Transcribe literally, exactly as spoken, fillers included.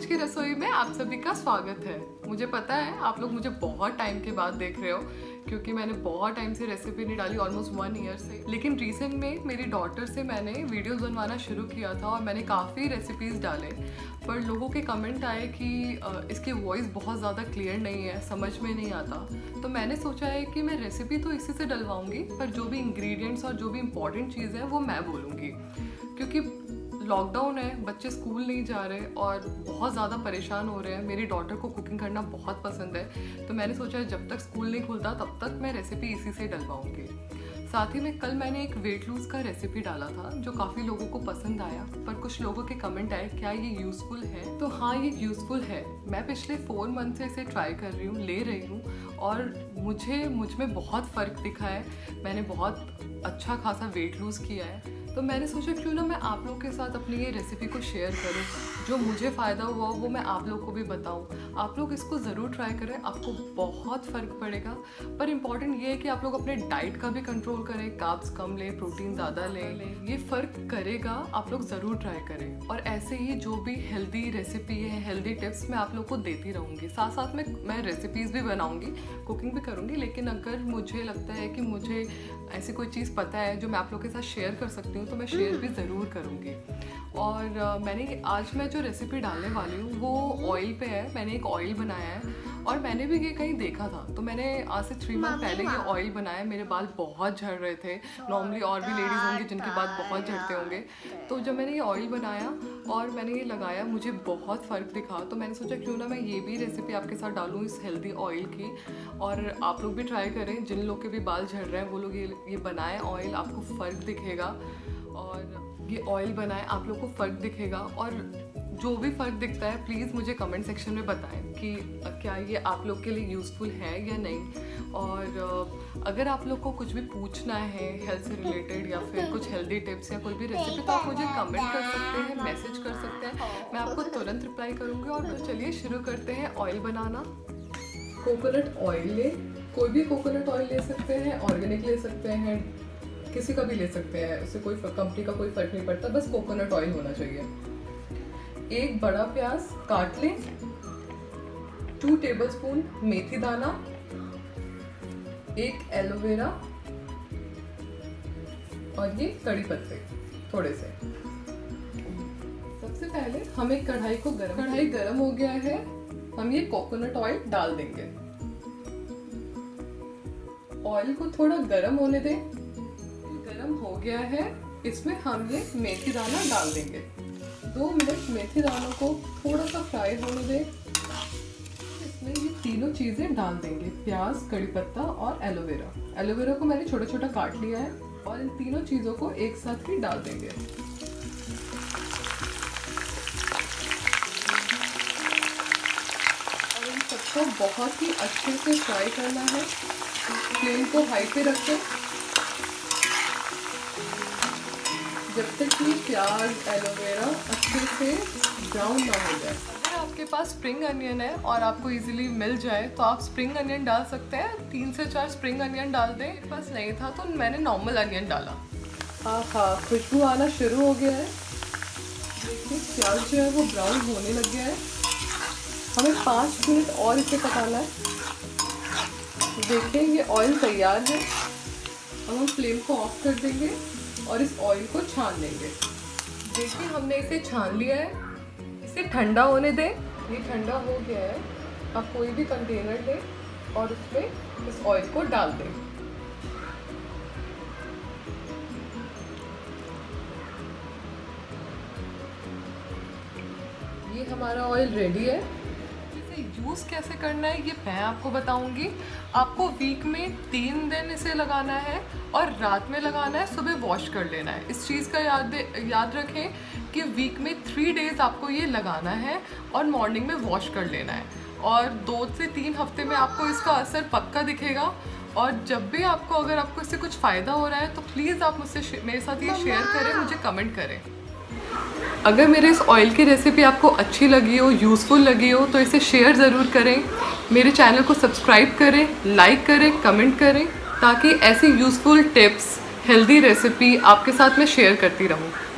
आज की रसोई में आप सभी का स्वागत है। मुझे पता है आप लोग मुझे बहुत टाइम के बाद देख रहे हो क्योंकि मैंने बहुत टाइम से रेसिपी नहीं डाली, ऑलमोस्ट वन ईयर से। लेकिन रिसेंट में मेरी डॉटर से मैंने वीडियोस बनवाना शुरू किया था और मैंने काफ़ी रेसिपीज़ डाले, पर लोगों के कमेंट आए कि इसकी वॉइस बहुत ज़्यादा क्लियर नहीं है, समझ में नहीं आता। तो मैंने सोचा है कि मैं रेसिपी तो इसी से डलवाऊँगी, पर जो भी इंग्रेडिएंट्स और जो भी इम्पोर्टेंट चीज़ है वो मैं बोलूँगी, क्योंकि लॉकडाउन है, बच्चे स्कूल नहीं जा रहे और बहुत ज़्यादा परेशान हो रहे हैं। मेरी डॉटर को कुकिंग करना बहुत पसंद है, तो मैंने सोचा जब तक स्कूल नहीं खुलता तब तक मैं रेसिपी इसी से डलवाऊंगी। साथ ही में कल मैंने एक वेट लूज़ का रेसिपी डाला था जो काफ़ी लोगों को पसंद आया, पर कुछ लोगों के कमेंट आए क्या ये यूज़फुल है। तो हाँ, ये यूज़फुल है। मैं पिछले फोर मंथ से इसे ट्राई कर रही हूँ, ले रही हूँ और मुझे मुझ में बहुत फ़र्क दिखा है। मैंने बहुत अच्छा खासा वेट लूज़ किया है, तो मैंने सोचा क्यों ना मैं आप लोग के साथ अपनी ये रेसिपी को शेयर करूं। जो मुझे फ़ायदा हुआ वो मैं आप लोग को भी बताऊं। आप लोग इसको ज़रूर ट्राई करें, आपको बहुत फ़र्क पड़ेगा। पर इम्पॉर्टेंट ये है कि आप लोग अपने डाइट का भी कंट्रोल करें, कार्ब्स कम लें, प्रोटीन ज़्यादा लें, ये फ़र्क करेगा। आप लोग ज़रूर ट्राई करें। और ऐसे ही जो भी हेल्दी रेसिपी है, हेल्दी टिप्स मैं आप लोग को देती रहूँगी। साथ साथ में मैं रेसिपीज़ भी बनाऊँगी, कुकिंग भी करूँगी, लेकिन अगर मुझे लगता है कि मुझे ऐसी कोई चीज़ पता है जो मैं आप लोग के साथ शेयर कर सकती हूँ तो मैं शेयर भी ज़रूर करूँगी। और uh, मैंने आज मैं जो रेसिपी डालने वाली हूँ वो ऑयल पे है। मैंने एक ऑयल बनाया है और मैंने भी ये कहीं देखा था, तो मैंने आज से थ्री मंथ पहले ये ऑयल बनाया। मेरे बाल बहुत झड़ रहे थे, नॉर्मली और भी लेडीज़ होंगी जिनके बाल बहुत झड़ते होंगे। तो जब मैंने ये ऑयल बनाया और मैंने ये लगाया, मुझे बहुत फ़र्क दिखा। तो मैंने सोचा क्यों ना मैं ये भी रेसिपी आपके साथ डालूँ इस हेल्दी ऑयल की, और आप लोग भी ट्राई करें। जिन लोग के भी बाल झड़ रहे हैं वो लोग ये ये बनाएं ऑयल, आपको फ़र्क दिखेगा। और ये ऑयल बनाएं, आप लोग को फ़र्क दिखेगा। और जो भी फ़र्क दिखता है प्लीज़ मुझे कमेंट सेक्शन में बताएं कि क्या ये आप लोग के लिए यूज़फुल है या नहीं। और अगर आप लोग को कुछ भी पूछना है हेल्थ से रिलेटेड, या फिर कुछ हेल्दी टिप्स या कोई भी रेसिपी, तो आप मुझे कमेंट कर सकते हैं, मैसेज कर सकते हैं, मैं आपको तुरंत रिप्लाई करूँगी। और तो चलिए शुरू करते हैं ऑयल बनाना। कोकोनट ऑयल लें, कोई भी कोकोनट ऑयल ले सकते हैं, ऑर्गेनिक ले सकते हैं, किसी का भी ले सकते हैं, उससे कोई कंपनी का कोई फ़र्क नहीं पड़ता, बस कोकोनट ऑयल होना चाहिए। एक बड़ा प्याज काट लें, टू टेबलस्पून मेथी दाना, एक एलोवेरा और ये कड़ी पत्ते थोड़े से। सबसे पहले हम एक कढ़ाई को गर्म कढ़ाई गर्म हो गया है, हम ये कोकोनट ऑयल डाल देंगे। ऑयल को थोड़ा गर्म होने दें। हो गया है, इसमें हम ये मेथी दाना डाल देंगे। दो मिनट मेथी दानों को थोड़ा सा फ्राई होने दें। इसमें ये तीनों चीज़ें डाल देंगे, प्याज, कड़ी पत्ता और एलोवेरा। एलोवेरा को मैंने छोटा छोटा काट लिया है और इन तीनों चीज़ों को एक साथ ही डाल देंगे। और इन सबको बहुत ही अच्छे से फ्राई करना है। फ्लेम को हाई पे रखें जब तक कि प्याज एलोवेरा अच्छे से ब्राउन ना हो जाए। अगर आपके पास स्प्रिंग अनियन है और आपको इजीली मिल जाए तो आप स्प्रिंग अनियन डाल सकते हैं, तीन से चार स्प्रिंग अनियन डाल दें। मेरे पास नहीं था तो मैंने नॉर्मल अनियन डाला। हाँ हाँ, खुशबू आना शुरू हो गया है। देखिए प्याज जो है वो ब्राउन होने लग गया है। हमें पाँच मिनट और इसे पकाना है। देखिए ये ऑयल तैयार है, अब हम फ्लेम को ऑफ कर देंगे और इस ऑयल को छान लेंगे। देखिए हमने इसे छान लिया है, इसे ठंडा होने दें। ये ठंडा हो गया है, आप कोई भी कंटेनर लें और उसमें इस ऑयल को डाल दें। ये हमारा ऑयल रेडी है। यूज़ कैसे करना है ये मैं आपको बताऊंगी। आपको वीक में तीन दिन इसे लगाना है और रात में लगाना है, सुबह वॉश कर लेना है। इस चीज़ का याद याद रखें कि वीक में थ्री डेज़ आपको ये लगाना है और मॉर्निंग में वॉश कर लेना है। और दो से तीन हफ्ते में आपको इसका असर पक्का दिखेगा। और जब भी आपको अगर आपको इससे कुछ फ़ायदा हो रहा है तो प्लीज़ आप मुझसे मेरे साथ ये शेयर करें, मुझे कमेंट करें। अगर मेरे इस ऑयल की रेसिपी आपको अच्छी लगी हो, यूज़फुल लगी हो, तो इसे शेयर ज़रूर करें। मेरे चैनल को सब्सक्राइब करें, लाइक करें, कमेंट करें, ताकि ऐसी यूज़फुल टिप्स, हेल्दी रेसिपी आपके साथ मैं शेयर करती रहूं।